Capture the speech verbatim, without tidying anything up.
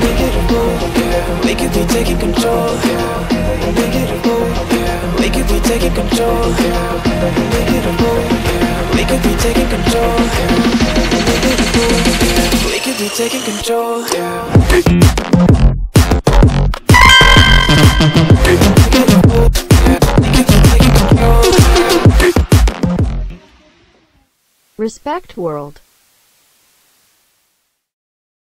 Make it a move, yeah. We could be taking control, yeah. Make it a move, yeah. We could be taking control, yeah. Make it a move, yeah. We could be taking control, yeah. Make it a move, yeah. We could be taking control, yeah. Respect world.